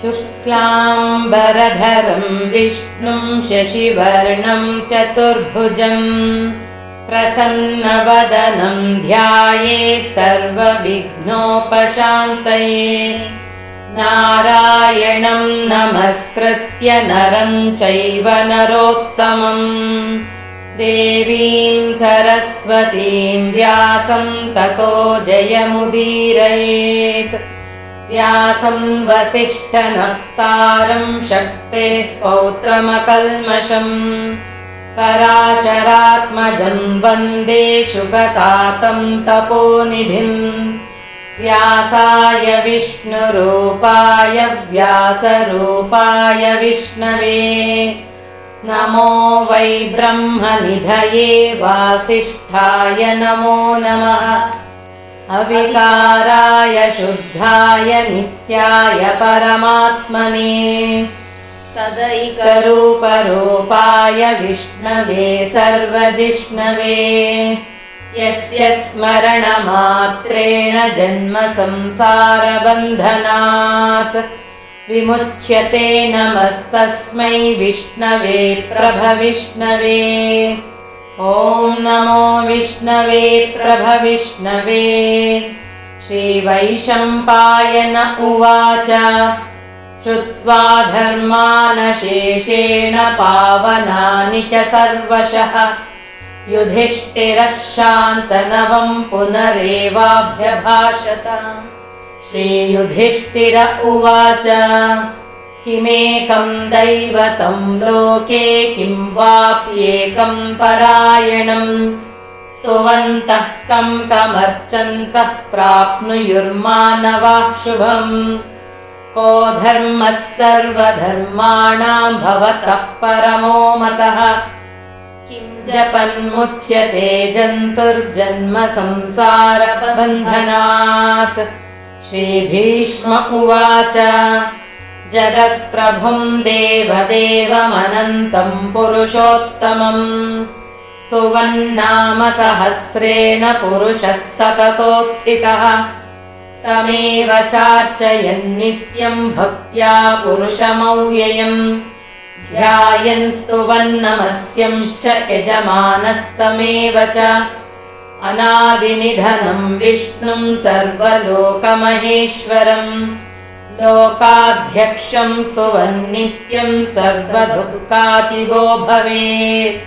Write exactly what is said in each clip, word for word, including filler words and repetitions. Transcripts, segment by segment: शुक्लांबरधरं विष्णुं शशिवर्णं चतुर्भुजं प्रसन्नवदनं ध्यायेत् सर्वविघ्नोपशान्तये नारायणं नमस्कृत्य नरं चैव नरोत्तमं देवीं सरस्वतीं व्यासं ततो जयमुदीरयेत्। व्यासं वसिष्ठनक्तारं शक्तेः पौत्रमकल्मषं पराशरात्मजं वन्दे शुकतातं तपोनिधिं व्यासाय विष्णुरूपाय व्यासरूपाय विष्णवे नमो वै ब्रह्मनिधये वासिष्ठाय नमो नमः। अविकाराय शुद्धाय नित्याय परमात्मने सदैकरूपरूपाय विष्णवे सर्वजिष्णवे यस्य स्मरणमात्रेण जन्म संसारबन्धनात् विमुच्यते नमस्तस्मै विष्णवे प्रभविष्णवे। ॐ नमो विष्णवे प्रभविष्णवे। श्रीवैशम्पायन उवाच श्रुत्वा धर्मानशेषेण पावनानि च सर्वशः युधिष्ठिरः शान्तनवं पुनरेवाभ्यभाषत। श्रीयुधिष्ठिर उवाच किमेकं दैवतं लोके किं वाप्येकं परायणं स्तुवन्तः कं कमर्चन्तः प्राप्नुयुर्मानवाः शुभम्। को धर्मः सर्वधर्माणां भवतः परमो मतः किं जपन्मुच्यते जन्तुर्जन्म संसारबन्धनात्। श्रीभीष्म उवाच जगत्प्रभुं देवदेवमनन्तं पुरुषोत्तमं स्तुवन्नाम सहस्रेण पुरुषः सततोत्थितः तमेव चार्चयन्नित्यं भक्त्या पुरुषमव्ययं ध्यायन् स्तुवन्नमस्यंश्च यजमानस्तमेव च अनादिनिधनं विष्णुं सर्वलोकमहेश्वरम् लोकाध्यक्षं स्तुवन्नित्यं सर्वदुःखातिगो भवेत्।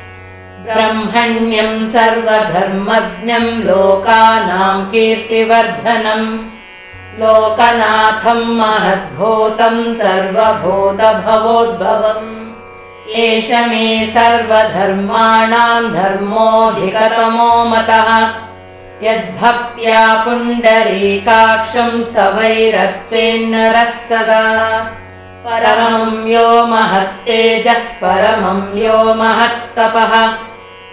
ब्रह्मण्यं सर्वधर्मज्ञं लोकानां कीर्तिवर्धनं लोकनाथं महद्भूतं सर्वभूतभवोद्भवम्। एष मे सर्वधर्माणां धर्मोऽधिकतमो मतः यद्भक्त्या पुण्डरीकाक्षं स्तवैरर्चेन्नरः सदा परमं यो महत्तेजः परमं यो महत्तपः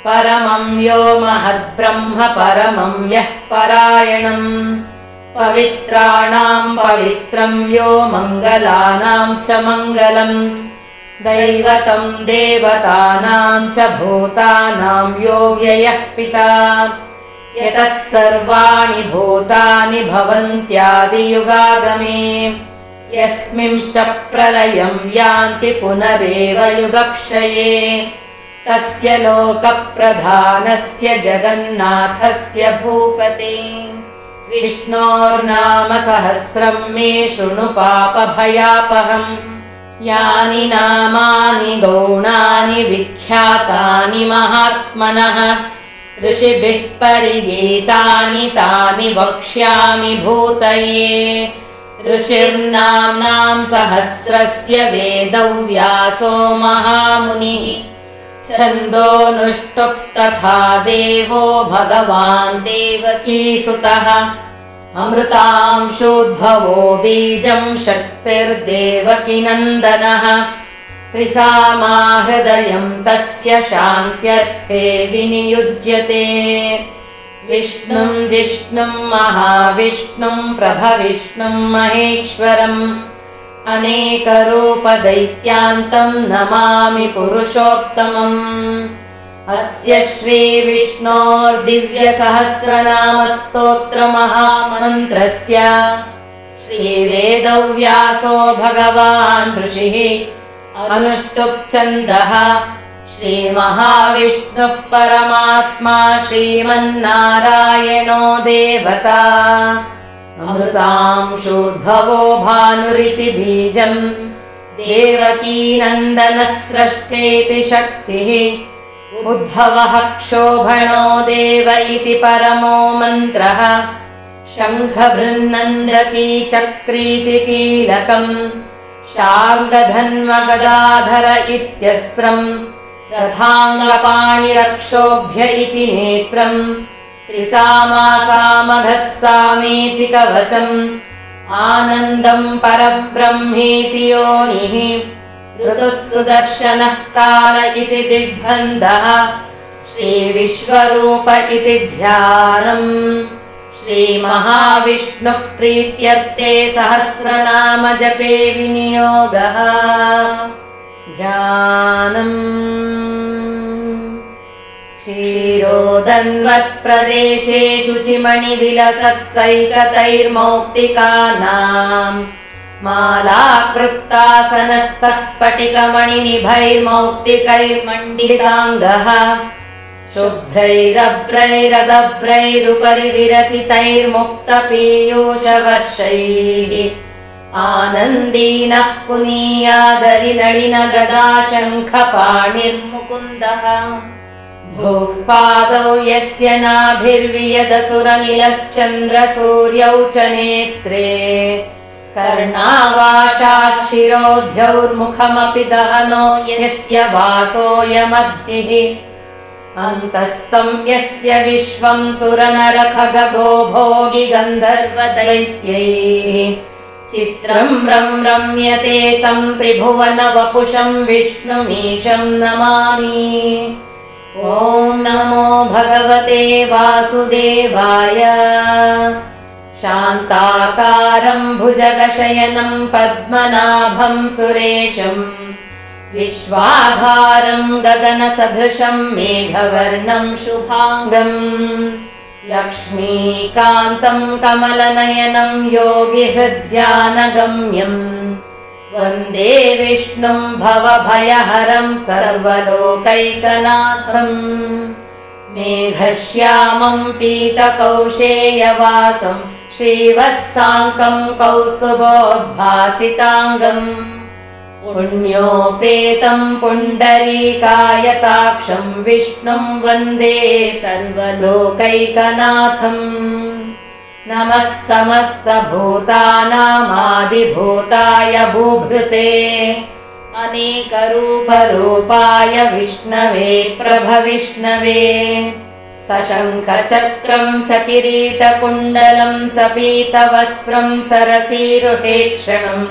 परमं यो महद्ब्रह्म परमं यः परायणं पवित्राणां पवित्रं यो मङ्गलानां च मङ्गलं दैवतं देवतानां च भूतानां यो व्ययः पिता यतः सर्वाणि भूतानि भवन्त्यादियुगागमे यस्मिंश्च प्रलयं यान्ति पुनरेव युगक्षये तस्य लोकप्रधानस्य जगन्नाथस्य भूपते। विष्णोर्नाम सहस्रं मे शृणु पापभयापहम् यानि नामानि गौणानि विख्यातानि महात्मनः ऋषिभिः परिगीतानि तानि वक्ष्यामि भूतये। ऋषिर्नाम्नां सहस्रस्य वेदो व्यासो महामुनिः छन्दोऽनुष्टुप् तथा देवो भगवान् देवकीसुतः अमृतांशोद्भवो बीजं शक्तिर्देवकीनन्दनः त्रिसामा हृदयं तस्य शान्त्यर्थे विनियुज्यते। विष्णुं जिष्णुं महाविष्णुं प्रभविष्णुं महेश्वरम् अनेकरूपदैत्यान्तं नमामि पुरुषोत्तमम्। अस्य श्रीविष्णोर्दिव्यसहस्रनामस्तोत्रमहामन्त्रस्य श्री वेदव्यासो भगवान् ऋषिः अनुष्टुप् छन्दः श्री महाविष्णुः परमात्मा श्रीमन्नारायणो देवता अमृतांशोद्भवो भानुरिति बीजम् देवकी नन्दनः स्रष्टेति शक्तिः उद्भवः क्षोभणो देव इति परमो मन्त्रः शङ्खभृन्नन्द्रकी चक्रीति कीलकम् शार्ङ्गधन्वगदाधर इत्यस्त्रम् रथाङ्गपाणिरक्षोभ्य इति नेत्रम् त्रिसामासामघः सामेति कवचम् आनन्दम् परब्रह्मेति योनिः ऋतुः सुदर्शनः काल इति दिग्बन्धः श्रीविश्वरूप इति ध्यानम् श्रीमहाविष्णुप्रीत्यर्थे सहस्रनाम जपे विनियोगः ध्यानम् क्षीरोदन्वत्प्रदेशे शुचिमणिविलसत्सैकतैर्मौक्तिकानाम् मालाकृत्तासनस्तस्फटिकमणिनिभैर्मौक्तिकैर्मण्डिताङ्गः शुभ्रैरभ्रैरदभ्रैरुपरि विरचितैर्मुक्तपीयूषवर्षैः आनन्दीनः पुनीयादरिनळिनगदाशङ्खपाणिर्मुकुन्दः भूः पादौ यस्य नाभिर्वियदसुरनिलश्चन्द्रसूर्यौ च नेत्रे कर्णावाशाशिरोध्यौर्मुखमपि दहनो यस्य वासोऽयमग्निः अन्तस्तं यस्य विश्वं सुरनरखगो भोगि गन्धर्वदैत्यैः चित्रं रं रम्यते तं त्रिभुवनवपुषं विष्णुमीशं नमामि। ॐ नमो भगवते वासुदेवाय। शान्ताकारं भुजगशयनं पद्मनाभं सुरेशं विश्वाधारं गगनसदृशं मेघवर्णं शुभाङ्गं लक्ष्मीकान्तं कमलनयनं योगिहृद्यानगम्यं वन्दे विष्णुं भवभयहरं सर्वलोकैकनाथम् मेघश्यामं पीतकौशेयवासं श्रीवत्साङ्गं कौस्तुभोद्भासिताङ्गम् पुण्योपेतं पुण्डरीकायताक्षं विष्णुं वन्दे सर्वलोकैकनाथम्। नमः समस्तभूतानामादिभूताय भूभृते अनेकरूपरूपाय विष्णवे प्रभविष्णवे सशङ्खचक्रं सकिरीटकुण्डलं सपीतवस्त्रं सरसीरुहेक्षणं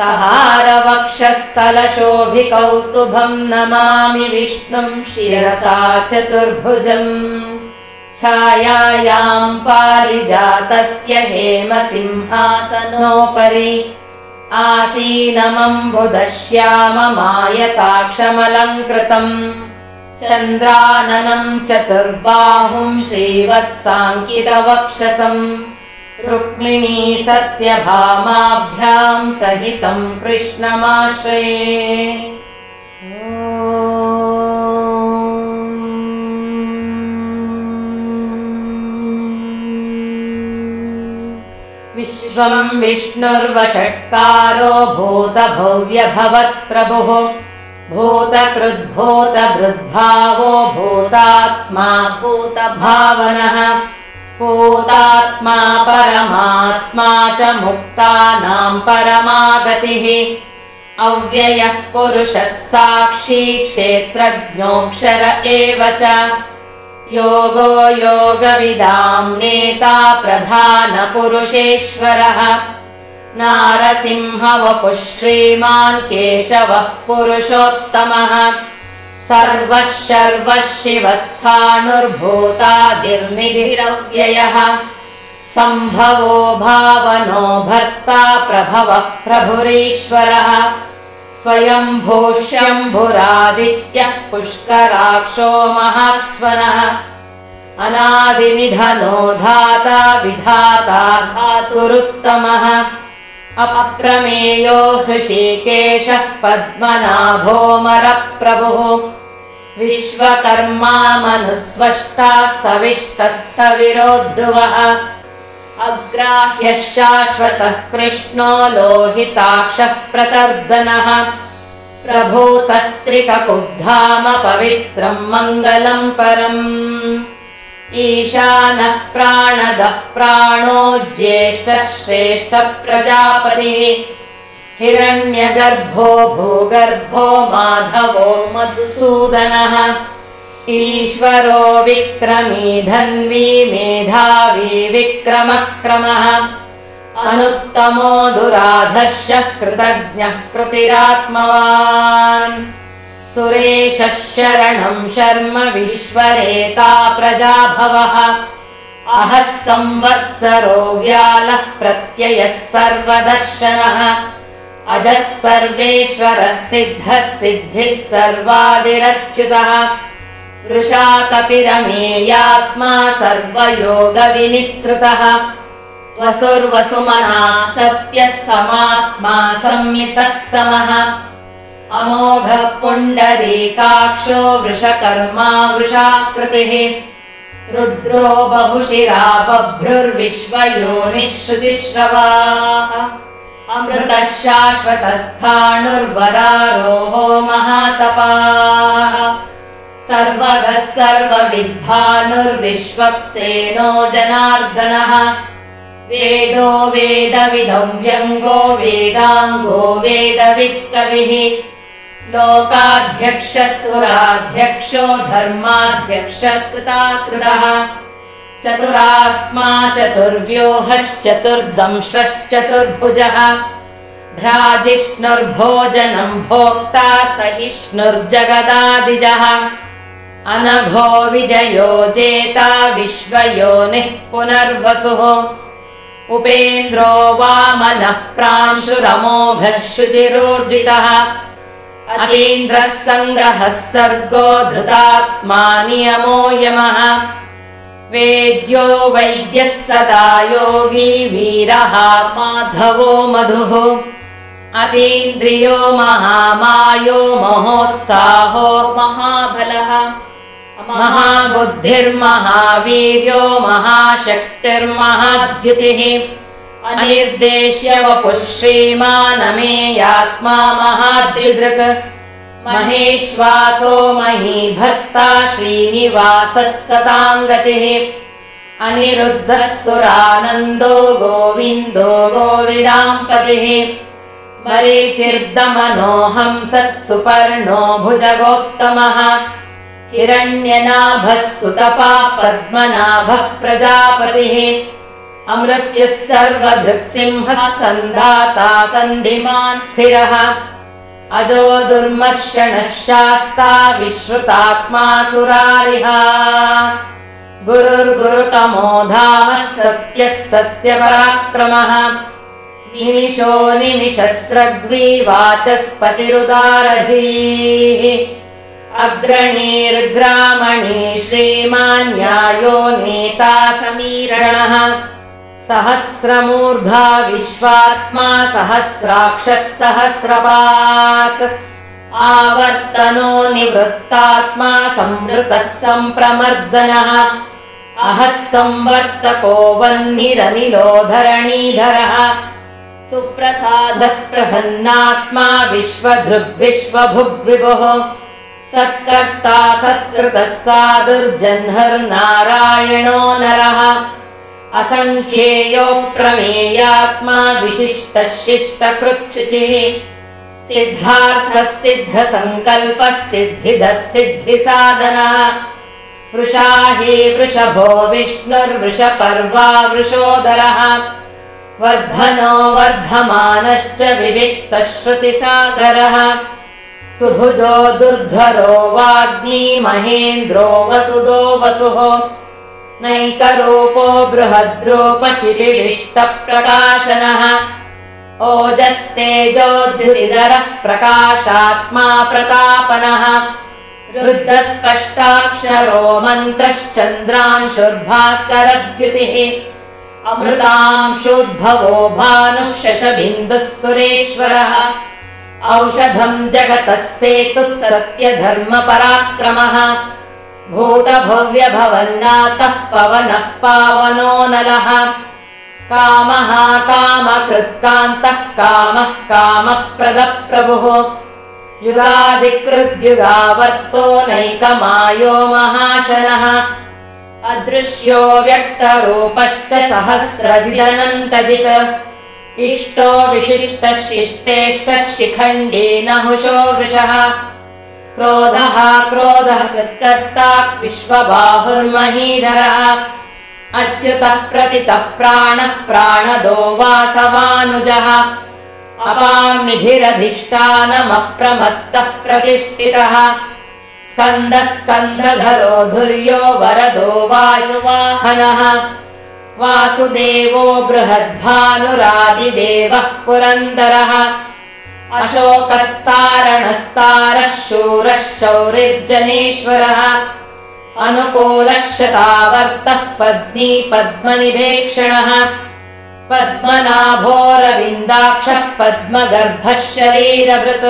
सहारवक्षस्थलशोभिकौस्तुभं नमामि विष्णुं शिरसा चतुर्भुजम् छायायां पारिजातस्य हेमसिंहासनोपरि आसीनमम्बुदश्याममायताक्षमलङ्कृतं चन्द्राननं चतुर्बाहुं श्रीवत्साङ्कितवक्षसं रुक्मिणी सत्यभामाभ्यां सहितं कृष्णमाश्रये। विश्वं विष्णुर्वषट्कारो भूतभव्यभवत्प्रभुः भूतकृद्भूतभृद्भावो भूतात्मा भूतभावनः भूतात्मा परमात्मा च मुक्तानां परमागतिः अव्ययः पुरुषः साक्षी क्षेत्रज्ञोऽक्षर एव च योगो योगविदां नेता प्रधानपुरुषेश्वरः नारसिंहवपुः श्रीमान् केशवः पुरुषोत्तमः सर्वः शर्वः शिवस्थाणुर्भूतादिर्निधिरव्ययः सम्भवो भावनो भर्ता प्रभवः प्रभुरीश्वरः स्वयंभूष्यम्भुरादित्यः पुष्कराक्षो महास्वनः अनादिनिधनो धाता विधाता धातुरुत्तमः अप्रमेयो हृषिकेशः पद्मनाभोमरप्रभुः विश्वकर्मा मनुस्त्वष्टास्तविष्टस्तविरो ध्रुवः अग्राह्य शाश्वतः कृष्णो लोहिताक्षः प्रतर्दनः प्रभूतस्त्रिककुब्धाम पवित्रं मंगलं परम् ईशानः प्राणदः प्राणो ज्येष्ठः श्रेष्ठः प्रजापतिः हिरण्यगर्भो भूगर्भो माधवो मधुसूदनः ईश्वरो विक्रमी धन्वी मेधावी विक्रमक्रमः अनुत्तमो दुराधर्षः कृतज्ञः कृतिरात्मवान् सुरेशः शरणं शर्म विश्वरेता प्रजाभवः अहः संवत्सरो व्यालः प्रत्ययः सर्वदर्शनः अजः सर्वेश्वरः सिद्धः सिद्धिः सर्वादिरच्युतः वृषा कपिरमेयात्मा सर्वयोगविनिःसृतः वसुर्वसुमना सत्यः समात्मा संयुतः समः अमोघः पुण्डरीकाक्षो वृषकर्मा वृषाकृतिः रुद्रो बहुशिरा बभ्रुर्विश्वयोनिः श्रुतिश्रवाः अमृतः शाश्वतस्थाणुर्वरारोहो महातपाः सर्वगः सर्वविद्भानुर्विश्वक्सेनो जनार्दनः वेदो वेदविदो व्यङ्गो वेदाङ्गो वेदवित्कविः लोकाध्यक्षः सुराध्यक्षो धर्माध्यक्षः कृताकृतः चतुरात्मा चतुर्व्यूहश्चतुर्दंश्रश्चतुर्भुजः भ्राजिष्णुर्भोजनं भोक्ता सहिष्णुर्जगदादिजः अनघो विजयो जेता विश्वयोनिः पुनर्वसुः उपेन्द्रो वामनः प्रांशुरमोघः शुचिरोर्जितः अतीन्द्रः संग्रहः सर्गो धृतात्मा नियमो यमः वेद्यो वैद्यः सदा योगी वीरः माधवो मधुः अतीन्द्रियो महामायो महोत्साहो महाबलः महाबुद्धिर्महावीर्यो महाशक्तिर्महाद्युतिः अनिर्देश्य वपुः श्रीमानमेयात्मा महाद्विदृक् महेश्वासो महीभर्ता श्रीनिवासः सतां गतिः अनिरुद्धः सुरानन्दो गोविन्दो गोविदां पतिः मरीचिर्दमनो हंसः सुपर्णो भुजगोत्तमः हिरण्यनाभः सुतपा पद्मनाभः प्रजापतिः अमृत्युः सर्वदृक्सिंहः सन्धाता सन्धिमान् स्थिरः अजो दुर्मर्षणः शास्ता विश्रुतात्मा सुरारिः गुरुर्गुरुतमो धामः सत्यः सत्यपराक्रमः निमिषो निमिषस्रग्वी वाचस्पतिरुदारधीः अग्रणीर्ग्रामणी श्रीमान् न्यायो नेता समीरणः सहस्रमूर्धा विश्वात्मा सहस्राक्षः सहस्रपात् आवर्तनो निवृत्तात्मा संवृतः सम्प्रमर्दनः अहः संवर्तको वह्निरनिलो धरणीधरः सुप्रसादस्प्रसन्नात्मा विश्वधृग्विश्वभुग्विभुः सत्कर्ता सत्कृतः साधुर्जह्नर्नारायणो नरः असंख्येयो प्रमेयात्मा विशिष्टः शिष्टकृच्छुचिः सिद्धार्थः सिद्धसङ्कल्पः सिद्धिदः सिद्धिसाधनः वृषा हि वृषभो विष्णुर्वृषपर्वा वृषोदरः वर्धनो वर्धमानश्च विविक्तः श्रुतिसागरः सुभुजो दुर्धरो वाग्मी महेन्द्रो वसुदो वसुः नैकरूपो बृहद्रूपशिविविष्टप्रकाशनः ओजस्तेजोद्युतिधरः प्रकाशात्मा प्रतापनः रुद्रस्पष्टाक्षरो मन्त्रश्चन्द्रांशुर्भास्करद्युतिः अमृतांशोद्भवो भानुशशबिन्दुः सुरेश्वरः औषधं जगतः सेतुः सत्यधर्मपराक्रमः भूतभव्यभवन्नाथः पवनः पावनो नलः कामः कामकृत्कान्तः कामः कामप्रदः प्रभुः युगादिकृद्युगावर्तो नैकमायो महाशनः अदृश्यो व्यक्तरूपश्च सहस्रजिदनन्तजित् इष्टो विशिष्टः शिष्टेष्टः शिखण्डी नहुषो वृषः क्रोधः क्रोधः कृत्कर्ता विश्वबाहुर्महीधरः अच्युतः प्रतितः प्राणः प्राणदो वासवानुजः अपां निधिरधिष्ठानमप्रमत्तः प्रतिष्ठितः स्कन्दः स्कन्दधरो धुर्यो वरदो वायुवाहनः वासुदेवो बृहद्भानुरादिदेवः पुरन्दरः अशोकस्तारणस्तारः शूरः शौरिर्जनेश्वरः अनुकूलः शतावर्तः पद्मी पद्मनिभेक्षणः पद्मनाभोरविन्दाक्षः पद्मगर्भः शरीरभृत्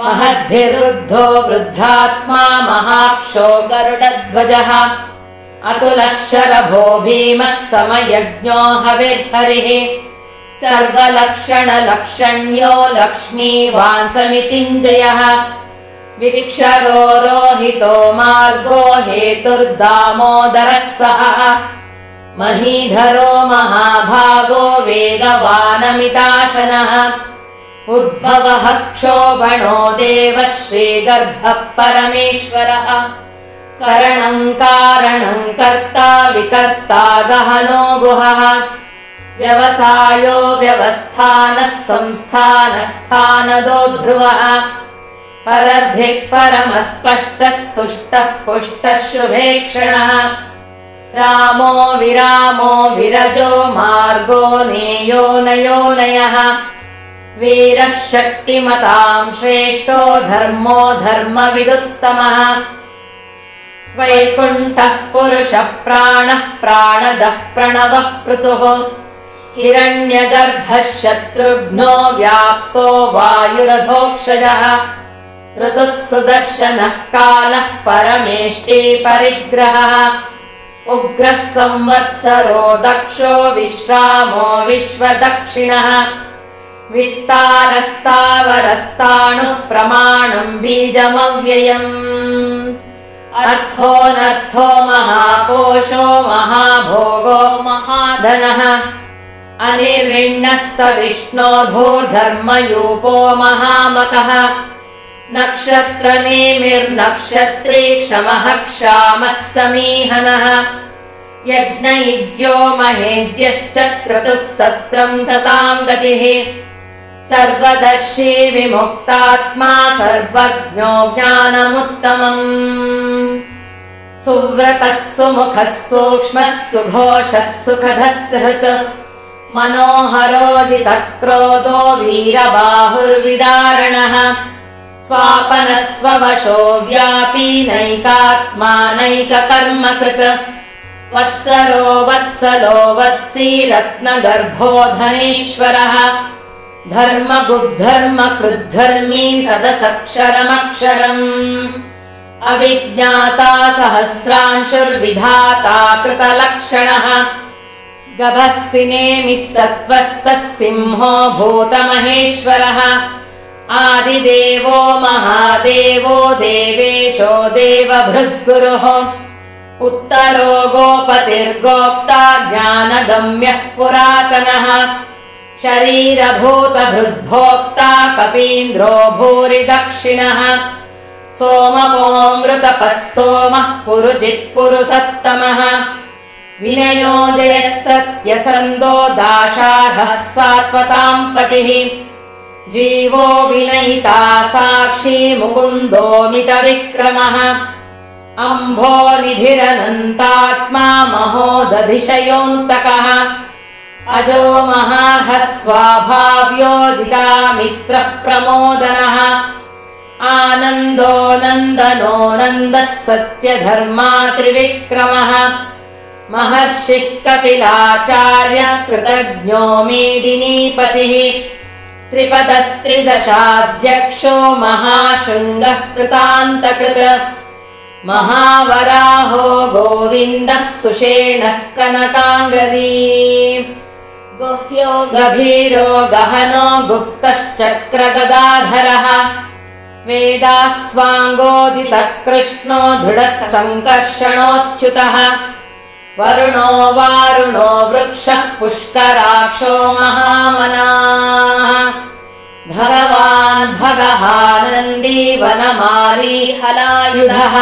महद्धिरुद्धो वृद्धात्मा महाक्षो गरुडध्वजः अतुलः शरभो भीमः समयज्ञो हविर्हरिः सर्वलक्षणलक्षण्यो लक्ष्मीवान् समितिञ्जयः विक्षरो रोहितो मार्गो हेतुर्दामोदरः सहः महीधरो महाभागो वेगवानमिताशनः उद्भवः क्षोभणो देवः श्रीगर्भः परमेश्वरः करणं कारणं कर्ता विकर्ता गहनो गुहः व्यवसायो व्यवस्थानः संस्थानस्थानदो ध्रुवः परर्धिक् परमस्पष्टस्तुष्टः पुष्टः शुभेक्षणः रामो विरामो विरजो मार्गो नेयो नयो नयः वीरः शक्तिमतां श्रेष्ठो धर्मो धर्मविदुत्तमः वैकुण्ठः पुरुषः प्राणः प्राणदः प्रणवः पृतुः हिरण्यगर्भः शत्रुघ्नो व्याप्तो वायुरधोक्षजः ऋतुः सुदर्शनः कालः परमेष्ठी परिग्रहः उग्रः संवत्सरो दक्षो विश्रामो विश्वदक्षिणः विस्तारस्तावरस्ताणुः प्रमाणं बीजमव्ययम् अर्थो नर्थो महाकोशो महाभोगो महाधनः अनिर्विण्णस्तविष्णो भूर्धर्मयूपो महामकः नक्षत्रनेमिर्नक्षत्री क्षमः क्षामः समीहनः यज्ञयुज्यो महेज्यश्च क्रतुः सत्रं सतां गतिः सर्वदर्शी विमुक्तात्मा सर्वज्ञो ज्ञानमुत्तमम् सुव्रतः सुमुखः सूक्ष्मः सुघोषः सुखदः सुहृत् मनोहरोजितः क्रोधो वीरबाहुर्विदारणः स्वापनः स्ववशो व्यापी नैकात्मा नैककर्मकृत् वत्सरो वत्सलो वत्सी रत्नगर्भो धनेश्वरः धर्मगुद्धर्म कृद्धर्मी सदसक्षरमक्षरम् अविज्ञाता सहस्रांशुर्विधाता कृतलक्षणः गभस्तिनेमिः सत्त्वस्तः सिंहो भूतमहेश्वरः आदिदेवो महादेवो देवेशो देवभृद्गुरुः उत्तरो गोपतिर्गोप्ता ज्ञानगम्यः पुरातनः शरीरभूतभृद्भोक्ता कपीन्द्रो भूरि दक्षिणः सोमपोऽमृतपः सोमः पुरुजित्पुरुषत्तमः विनयो जयः सत्यसन्दो दाशार्हः सात्वतां पतिः जीवो विनयिता साक्षी मुकुन्दो मितविक्रमः अम्भो निधिरनन्तात्मा महोदधिशयोऽन्तकः अजो महाहस्वाभाव्यो जितामित्रः प्रमोदनः आनंदो नंदनो नंदः सत्यधर्मा त्रिविक्रमः महर्षि कपिलाचार्य कृतज्ञो मेदिनीपतिः त्रिपदस्त्रिदशाध्यक्षो महाशृंगः कृतान्तकृत महावराहो गोविन्दः सुषेणः कनकांगदी गुह्यो गभीरो गहनो गुप्तश्चक्रगदाधरः वेदास्वांगोदितः कृष्णो दृढः संकर्षणोच्युतः वरुणो वारुणो वृक्षः पुष्कराक्षो महामनाः भगवान् भगहानन्दी वनमाली हलायुधः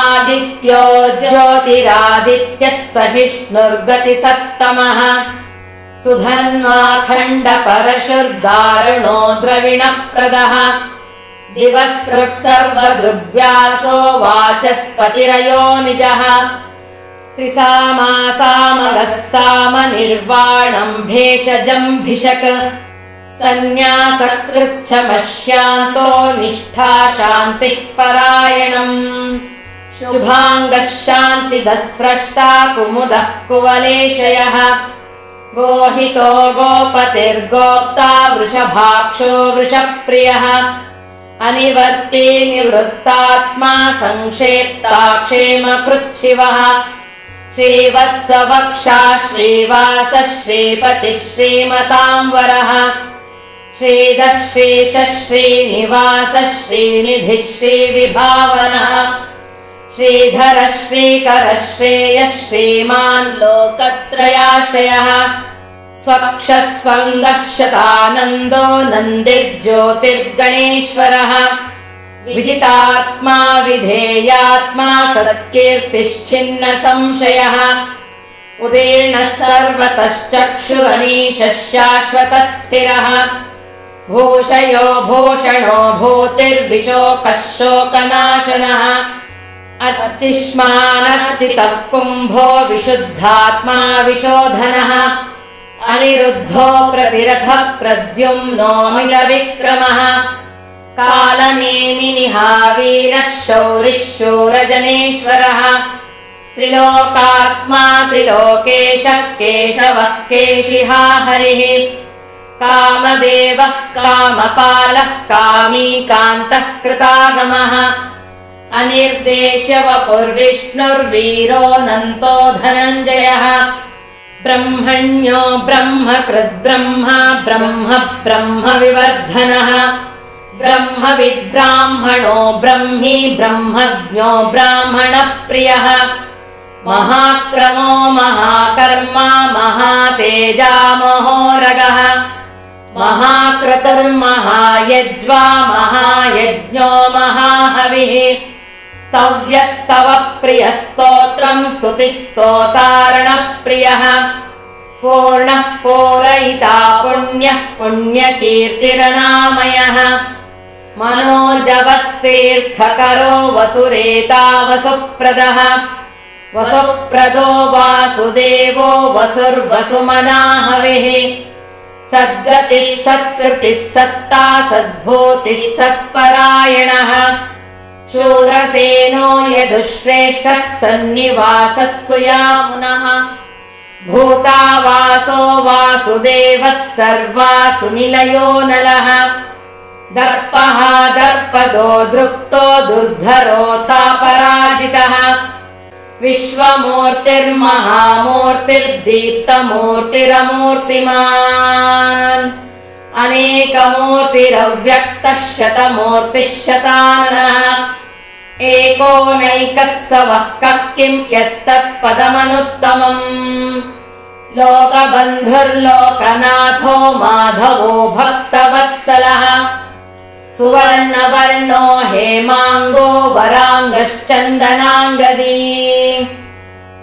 आदित्यो ज्योतिरादित्यः सहिष्णुर्गतिसत्तमः सुधन्वा खण्डपरशुर्दारुणो द्रविणप्रदः दिवस्पृक् सर्वदृग्व्यासो वाचस्पतिरयो निजः त्रिसामा सामगः साम निर्वाणं भेषजं भिषक संन्यासकृच्छमश्यांतो निष्ठा शान्तिः परायणम् शुभाङ्गः शान्तिदः स्रष्टा कुमुदः कुवलेशयः गोहितो गोपतिर्गोप्ता वृषभाक्षो वृषप्रियः अनिवर्ती निवृत्तात्मा संक्षेप्ता क्षेमकृच्छिवः श्रीवत्सवक्षा श्रीवासः श्रीपतिः श्रीमताम्बरः श्रीधरः श्रीशः श्रीनिवासः श्रीनिधिः श्रीविभावनः श्रीधरः श्रीकरः श्रेयः श्रीमान् लोकत्रयाश्रयः स्वक्षः स्वङ्गः शतानन्दो नन्दिर्ज्योतिर्गणेश्वरः विजितात्मा विधेयात्मा सत्कीर्तिश्चिन्न संशयः उदीर्णः सर्वतश्चक्षुरनीशः शाश्वतः स्थिरः भूषयो भूषणो भूतिर्विशोकः शोकनाशनः अर्चिष्मानर्चितः कुम्भो विशुद्धात्मा विशोधनः अनिरुद्धो प्रतिरथः प्रद्युम्नो मिलविक्रमः कालनेमिनिः वीरः शौरिः शूरजनेश्वरः त्रिलोकात्मा त्रिलोकेशः केशवः केशिहा हरिः कामदेवः कामपालः कामी कान्तः कृतागमः अनिर्देश्य वपुर्विष्णुर्वीरो नन्तो धनञ्जयः ब्रह्मण्यो ब्रह्मकृद्ब्रह्मा ब्रह्म ब्रह्म विवर्धनः ब्रह्मविद्ब्राह्मणो ब्रह्मी ब्रह्मज्ञो ब्राह्मणप्रियः महाक्रमो महाकर्मा महातेजा महोरगः महाक्रतुर्महायज्वा महायज्ञो महाहविः स्तव्यस्तव प्रियस्तोत्रं स्तुतिस्तोतारणप्रियः पूर्णः पूरयिता पुण्यः पुण्यकीर्तिरनामयः मनोजवस्तीर्थकरो वसुरेता वसुप्रदः वसुप्रदो वासुदेवो वसुर्वसुमनाहविः सद्गतिः सत्कृतिः सत्ता सद्भूतिः सत्परायणः शूरसेनो यदुश्रेष्ठः सन्निवासः सुयामुनः भूतावासो वासुदेवः सर्वासुनिलयो नलः दर्पः दर्पदो दृक्तो दुर्धरोऽथा पराजितः विश्वमूर्तिर्महामूर्तिर्दीप्तमूर्तिरमूर्तिमान् अनेकमूर्तिरव्यक्तः शतमूर्तिः शताननः एको नैकः स वः कः किं यत्तत्पदमनुत्तमम् लोकबन्धुर्लोकनाथो माधवो भक्तवत्सलः सुवर्णवर्णो हेमाङ्गो वराङ्गश्चन्दनाङ्गदी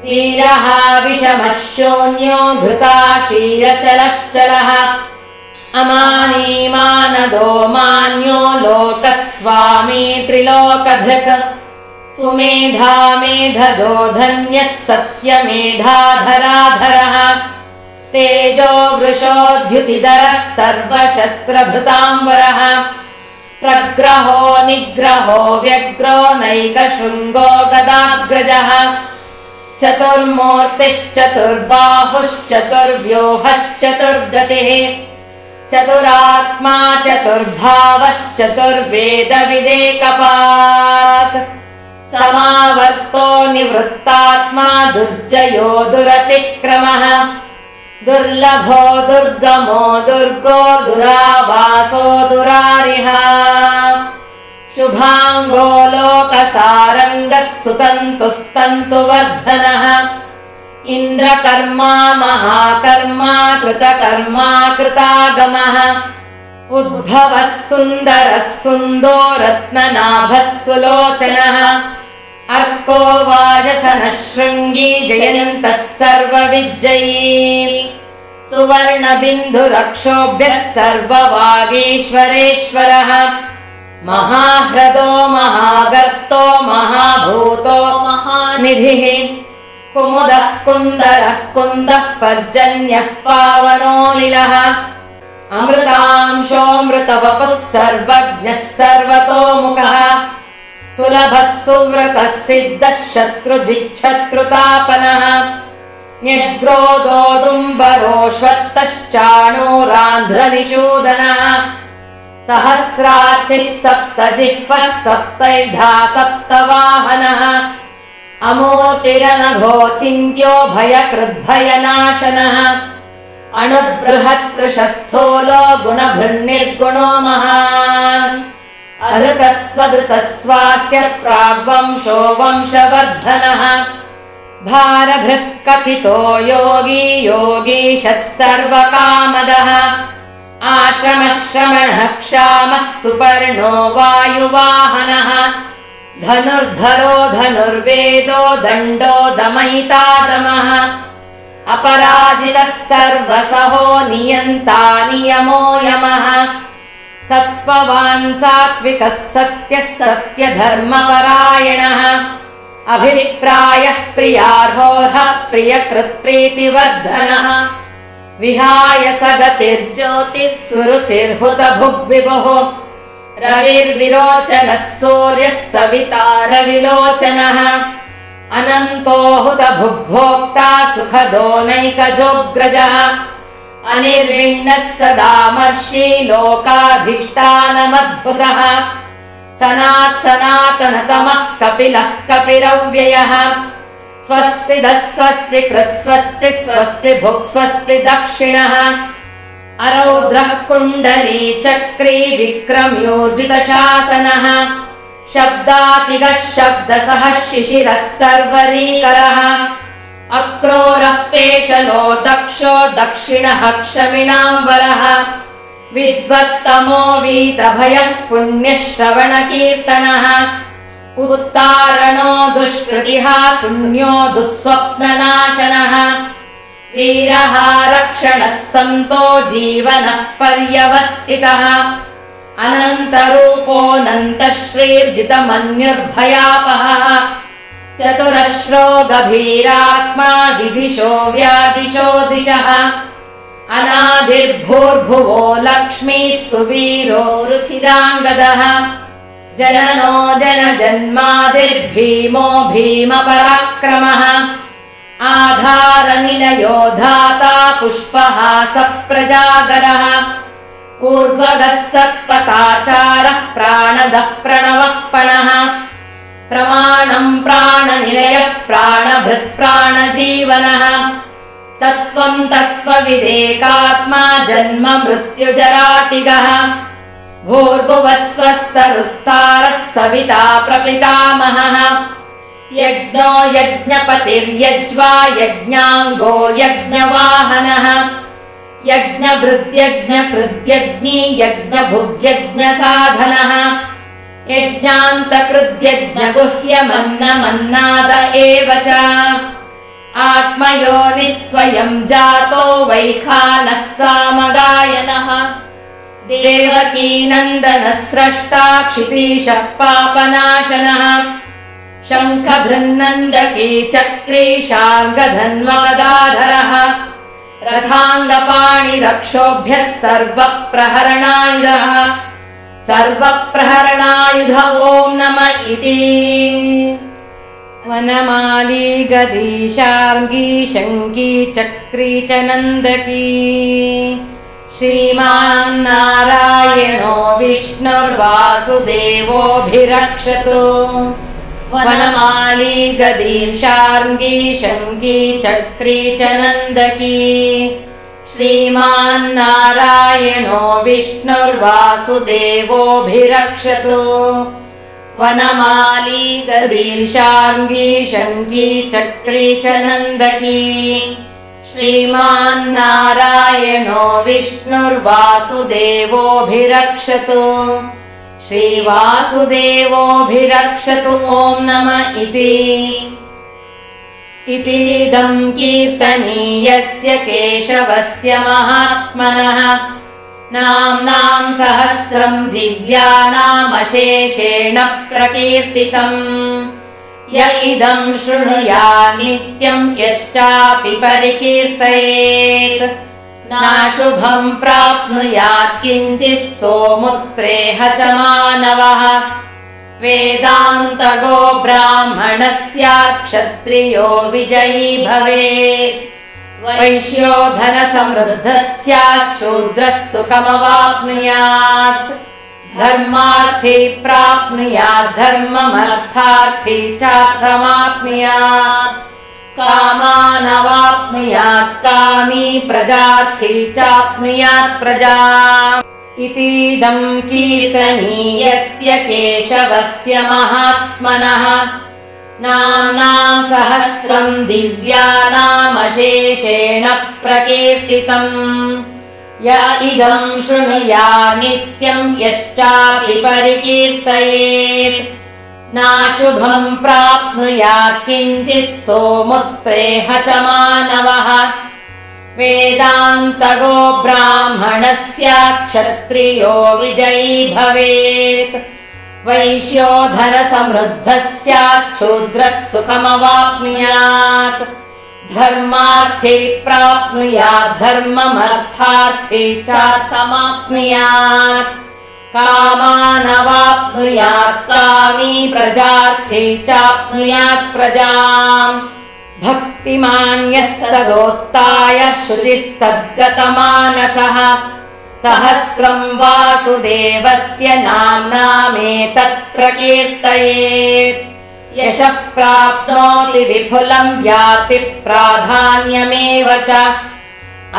वीरः विषमः शून्यो घृताशीलचलश्चलः अमानीमानदो मान्यो लोकस्वामी त्रिलोकधृक् सुमेधा मेधजो धन्यः सत्यमेधाधराधरः तेजो वृषोद्युतिधरः सर्वशस्त्रभृताम्बरः प्रग्रहो निग्रहो व्यग्रो नैकशृंगो गदाग्रजः चतुर्मूर्तिश्चतुर्बाहुश्चतुर्व्यूहश्चतुर्गतिः चतुरात्मा चतुर्भावश्चतुर्वेदविदेकपात् समावर्तो निवृत्तात्मा दुर्जयो दुरतिक्रमः दुर्लभो दुर्गमो दुर्गो दुरावासो दुरारिह शुभांगो लोकसारंगः सुतन्तुस्तन्तुवर्धनः इंद्रकर्मा महाकर्मा कृतकर्मा कृतागमः उद्भवः सुन्दरः सुन्दो रत्ननाभः सुलोचनः अर्को वाजशनः शृंगी जयन्तः सर्वविजयी सुवर्णबिन्दुरक्षोभ्यः सर्ववागीश्वरेश्वरः महाह्रदो महागर्तो महाभूतो महानिधिः कुमुदः कुन्दरः कुन्दः पर्जन्यः पावनोऽनिलः अमृतांशोऽमृतवपुः सर्वज्ञः सर्वतोमुखः सुलभः सुव्रतः सिद्धः शत्रुजिच्छत्रुतापनः न्यग्रोदोदुम्बरोऽश्वत्थश्चाणोरान्ध्रनिषूदनः सहस्राक्षिः सप्तजिह्वः सप्तैधा सप्तवाहनः अमूर्तिरनघो चिन्त्यो भयकृद्भयनाशनः अणुबृहत्कृशस्थूलो गुणभृन्निर्गुणो महान् अधृतस्वधृतस्वास्य प्राग्वंशो वंशवर्धनः भारभृत्कथितो योगी योगीशः सर्वकामदः आश्रमश्रमणः क्षामः सुपर्णो वायुवाहनः धनुर्धरो धनुर्वेदो दण्डो दमयिता दमः अपराजितः सर्वसहो नियन्ता नियमो यमः सत्त्ववान् सात्विकः सत्यः सत्यधर्मपरायणः अभिप्रायः प्रियार्होः प्रियकृत्प्रीतिवर्धनः विहाय सगतिर्ज्योतिर्सुरुचिर्हुतभुग्विभुः रविर्विरोचनः सूर्यः सविता रविलोचनः अनन्तो हुतभुग्भोक्ता सुखदो नैकजोऽग्रजः अनिर्विण्णः सदामर्षि लोकाधिष्ठानमद्भुतः सनात्सनातनतमः कपिलः कपिरव्ययः स्वस्तिदः स्वस्तिकृत् स्वस्तिः स्वस्तिभुक् स्वस्ति दक्षिणः अरौद्रः कुण्डली चक्री विक्रम्योर्जितशासनः शब्दातिगः शब्दसः शिशिरः सर्वरीकरः अक्रोरः पेशलो दक्षो दक्षिणः क्षमिणाम्बरः विद्वत्तमो वीतभयः पुण्यश्रवणकीर्तनः उत्तारणो दुष्कृतिः पुण्यो दुःस्वप्ननाशनः वीरः रक्षणः सन्तो जीवनः पर्यवस्थितः अनन्तरूपोऽनन्तश्रीर्जितमन्युर्भयापहः चतुरश्रो गभीरात्मा विधिशो व्यादिशो दिशः अनादिर्भूर्भुवो लक्ष्मीः सुवीरो रुचिराङ्गदः जननो जनजन्मादिर्भीमो भीमपराक्रमः आधारनिलयो धाता पुष्पहासः प्रजागरः ऊर्ध्वगः सत्पताचारः प्राणदः प्रणवक्पणः प्रमाणं प्राणनिलयः प्राणभृत्प्राणजीवनः तत्त्वं तत्त्वविदेकात्मा जन्म मृत्युजरातिगः भूर्भुवः स्वस्तरुस्तारः सविता प्रपितामहः यज्ञो यज्ञपतिर्यज्वा यज्ञाङ्गो यज्ञवाहनः यज्ञभृद्यज्ञकृद्यज्ञी यज्ञभुग्यज्ञसाधनः यज्ञान्तकृद्यज्ञगुह्यमन्नमन्नाद एव च आत्मयोनिः स्वयं जातो वैखानः सामगायनः देवकीनन्दनः स्रष्टा क्षितीशः पापनाशनः शङ्खभृन्नन्दकी चक्री शार्ङ्गधन्वगाधरः रथाङ्गपाणिरक्षोभ्यः सर्वप्रहरणायुधः सर्वप्रहरणायुध ओम नमः इति वनमाली गदीशार्ङ्गी शङ्की चक्री च नन्दकी श्रीमान्नारायणो विष्णुर्वासुदेवोऽभिरक्षतु वनमाली गदीशार्ङ्गी शङ्की चक्री च नन्दकी श्रीमान्नारायणो विष्णुर्वासुदेवोऽभिरक्षतु वनमाली गदीशार्ङ्गी शङ्की चक्री च नन्दकी श्रीमान्नारायणो विष्णुर्वासुदेवोऽभिरक्षतु श्रीवासुदेवोऽभिरक्षतु ॐ नमः इति इतीदं कीर्तनीयस्य केशवस्य महात्मनः नाम्नां सहस्रं दिव्यानामशेषेण प्रकीर्तितं य इदं शृणुया नित्यं यश्चापि परिकीर्तयेत् नाशुभं प्राप्नुयात् किञ्चित् सोमुत्रेह च मानवः वेदान्तगो ब्राह्मणः स्यात् क्षत्रियो विजयी भवेत् वैश्यो धनसमृद्धः स्यात् शूद्रः सुखमवाप्नुयात् धर्मार्थी प्राप्नुयात् धर्ममर्थार्थी चार्थमाप्नुयात् कामानवाप्नुयात् कामी प्रजार्थी चाप्नुयात् प्रजा इतीदं कीर्तनीयस्य केशवस्य महात्मनः नाम्नां सहस्रं दिव्यानामशेषेण प्रकीर्तितं य इदं शृणुया नित्यं यश्चापि परिकीर्तयेत् नाशुभं प्राप्नुयात् किञ्चित् सोमुत्रेह च मानवः वेदान्तगो ब्राह्मणः स्यात् क्षत्रियो विजयी भवेत् वैश्यो धनसमृद्धः स्यात् शूद्रः सुखमवाप्नुयात् धर्मार्थी प्राप्नुयात् धर्ममर्थार्थी चार्थमाप्नुयात् कामानवाप्नुयात् कामी प्रजार्थी चाप्नुयात् प्रजाम् भक्तिमान्यः सदोत्ताय श्रुतिस्तद्गतमानसः सहस्रं वासुदेवस्य नाम्नामेतत् प्रकीर्तयेत् यशः प्राप्नोति विपुलं याति प्राधान्यमेव च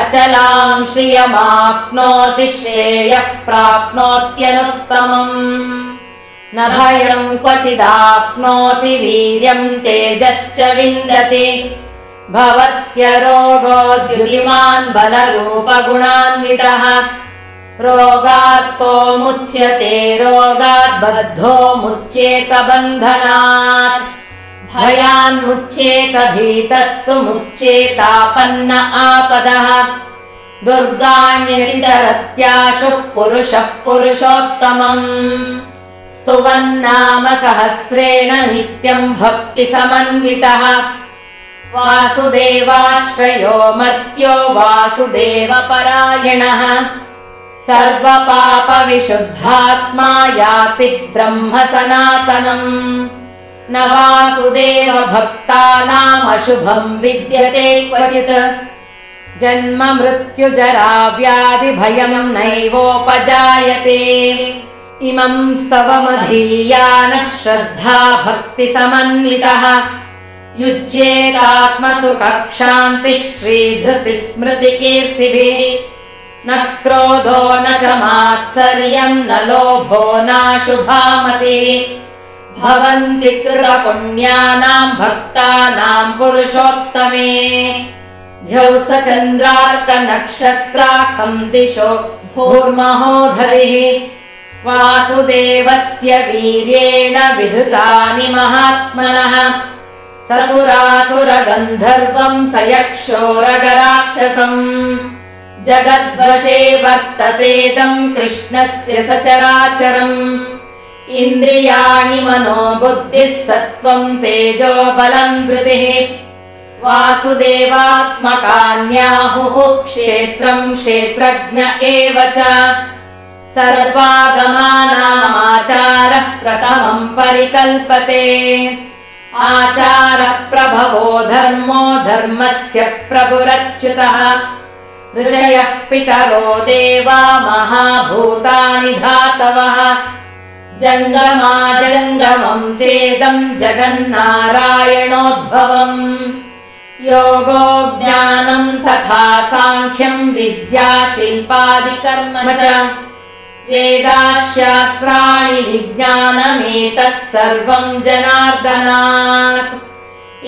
अचलां श्रियमाप्नोति श्रेयः प्राप्नोत्यनुत्तमम् न भयं क्वचिदाप्नोति वीर्यं तेजश्च विन्दति भवत्यरोगो द्युतिमान् बलरूपगुणान्वितः रोगात्तो मुच्यते रोगाद्बद्धो मुच्येत बन्धनात् भयान्मुच्येत भीतस्तु मुच्येतापन्न आपदः दुर्गाण्यतिरत्याशु पुरुषः पुरुषोत्तमम् स्तुवन्नाम सहस्रेण नित्यं भक्तिसमन्वितः वासुदेवाश्रयो मत्यो वासुदेवपरायणः सर्वपापविशुद्धात्मा याति ब्रह्मसनातनम् न वासुदेवभक्तानामशुभं विद्यते क्वचित् जन्म मृत्युजराव्यादिभयं नैवोपजायते इमं स्तवमधीयानः श्रद्धा भक्तिसमन्वितः युज्येदात्मसुखक्षान्तिः श्रीधृतिस्मृतिकीर्तिभिः न क्रोधो न च मात्सर्यं न लोभो नाशुभामतिः भवन्ति कृतपुण्यानां भक्तानां पुरुषोत्तमे ध्योसचन्द्रार्कनक्षत्राखं दिशो भूर्महोधरिः वासुदेवस्य वीर्येण विहृतानि महात्मनः ससुरासुरगन्धर्वं सयक्षोरगराक्षसं जगद्वशे वर्ततेदं कृष्णस्य सचराचरम् इन्द्रियाणि मनोबुद्धिः सत्त्वं तेजो बलं धृतिः वासुदेवात्मकान्याहुः क्षेत्रं क्षेत्रज्ञ एव च सर्वागमानामाचारः प्रथमं परिकल्पते। आचार प्रभवो धर्मो धर्मस्य प्रभुरच्युतः। ऋषयः पितरो देवा महाभूतानि धातवः। जंगमा जंगमं चेदं जगन्नारायणोद्भवम्। योगो ज्ञानं तथा सांख्यं विद्या शिल्पादिकर्म च। वेदाशास्त्राणि विज्ञानमेतत्सर्वं जनार्दनात्।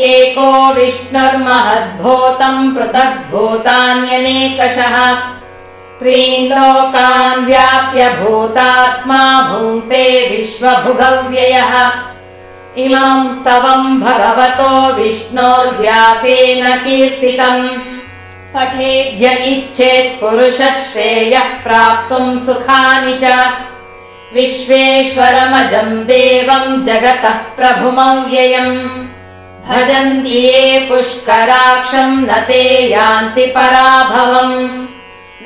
एको विष्णुर्महद्भूतं पृथग्भूतान्यनेकशः। त्रीन् लोकान् व्याप्य भूतात्मा भुङ्क्ते विश्वभुगव्ययः। इमं स्तवं भगवतो विष्णोर्व्यासेन कीर्तितम्। पठेद्य इच्छेत् पुरुषः श्रेयः प्राप्तुं सुखानि च। विश्वेश्वरमजं देवं जगतः प्रभुमव्ययम्। भजन्ति ये पुष्कराक्षं न ते यान्ति पराभवम्।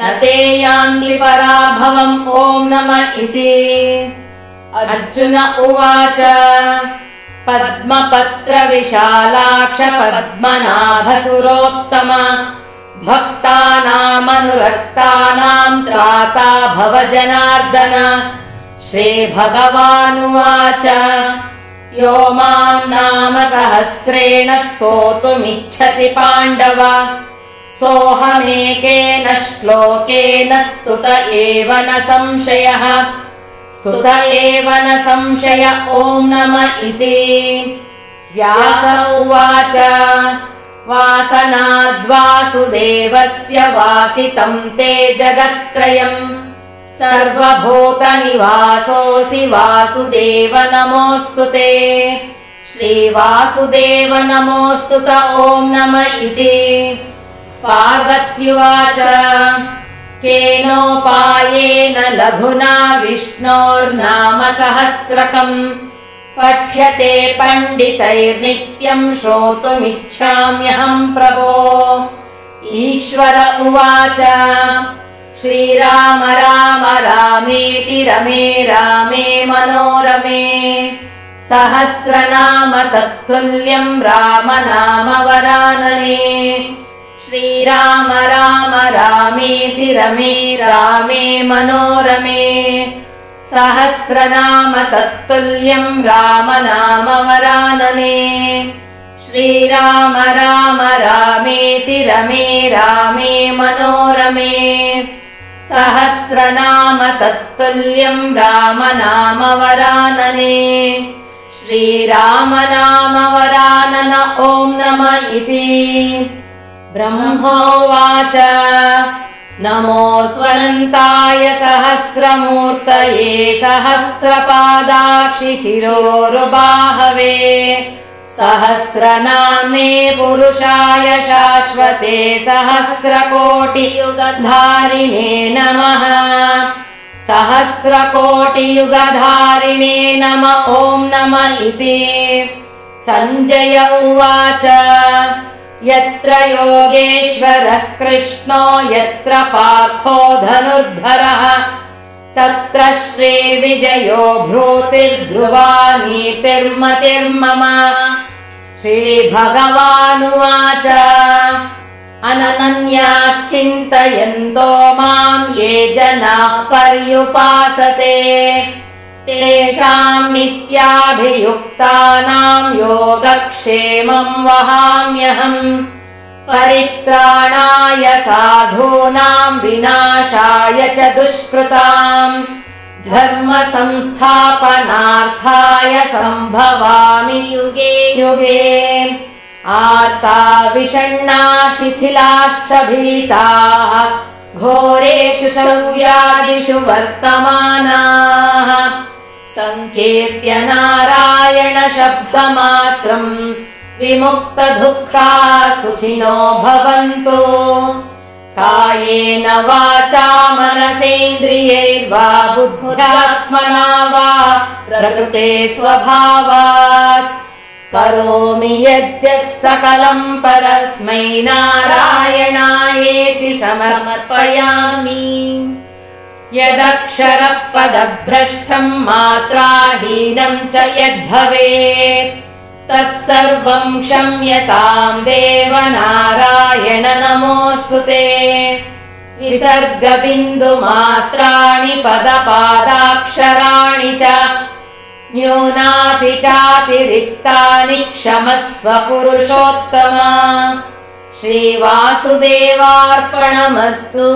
न ते यान्ति पराभवम्। ॐ नमः इति। अर्जुन उवाच। पद्मपत्र विशालाक्ष पद्मनाभसुरोत्तम। भक्तानामनुरक्तानां त्राता भव जनार्दन। श्री भगवानुवाच। यो मां नाम सहस्रेण स्तोतुमिच्छति पाण्डव सोऽहमेकेन श्लोकेन स्तुत एव न संशयः। स्तुत एव न संशय। ॐ नमः इति। व्यास उवाच। वासनाद्वासुदेवस्य वासितं ते जगत्त्रयम्। सर्वभूतनिवासोऽसि वासुदेव नमोऽस्तु ते। श्रीवासुदेव नमोऽस्तु त। ॐ नमः इति। पार्वत्युवाच। केनोपायेन लघुना विष्णोर्नाम सहस्रकम्। पठ्यते पण्डितैर्नित्यं श्रोतुमिच्छाम्यहं प्रभो। ईश्वर उवाच। श्रीराम राम रामेति रमे रामे मनोरमे। सहस्रनाम तत्तुल्यं राम नाम वरानने। श्रीराम राम रामेति रमे रामे मनोरमे। सहस्रनाम तत्तुल्यं राम नाम वरानने। श्रीराम राम रामेति रमे रामे मनोरमे। सहस्रनाम तत्तुल्यं राम नाम वरानने। श्रीराम नाम वरानन। ॐ नमः इति। ब्रह्मोवाच। नमो स्वनन्ताय सहस्रमूर्तये सहस्रपादाक्षिशिरोरुबाहवे सहस्रनाम्ने पुरुषाय शाश्वते सहस्रकोटियुगधारिणे नमः। सहस्रकोटियुगधारिणे नमः। ॐ नमः इति। सञ्जय उवाच। यत्र योगेश्वरः कृष्णो यत्र पार्थो धनुर्धरः तत्र श्रीविजयो भ्रूतिर्ध्रुवानीतिर्मतिर्मम। श्रीभगवानुवाच। अनन्याश्चिन्तयन्तो मां ये जनाः पर्युपासते तेषां नित्याभियुक्तानां योगक्षेमं वहाम्यहम्। परित्राणाय साधूनां विनाशाय च दुष्कृतां धर्मसंस्थापनार्थाय सम्भवामि युगे युगे। आर्ता विषण्णा शिथिलाश्च भीताः घोरेषु संव्याधिषु वर्तमानाः संकीर्त्य नारायण शब्दमात्रं विमुक्तदुःखा सुखिनो भवन्तु। कायेन वाचा मनसेन्द्रियैर्वा बुद्ध्यात्मना वा प्रकृते स्वभावात् करोमि यद्यत् सकलं परस्मै नारायणायेति समर्पयामि। यदक्षरपदभ्रष्टं मात्राहीनं च यद्भवेत् तत्सर्वं क्षम्यतां देव नारायण नमोऽस्तु ते। विसर्गबिन्दुमात्राणि पदपादाक्षराणि च न्यूनातिचातिरिक्तानि क्षमस्व पुरुषोत्तम। श्रीवासुदेवार्पणमस्तु।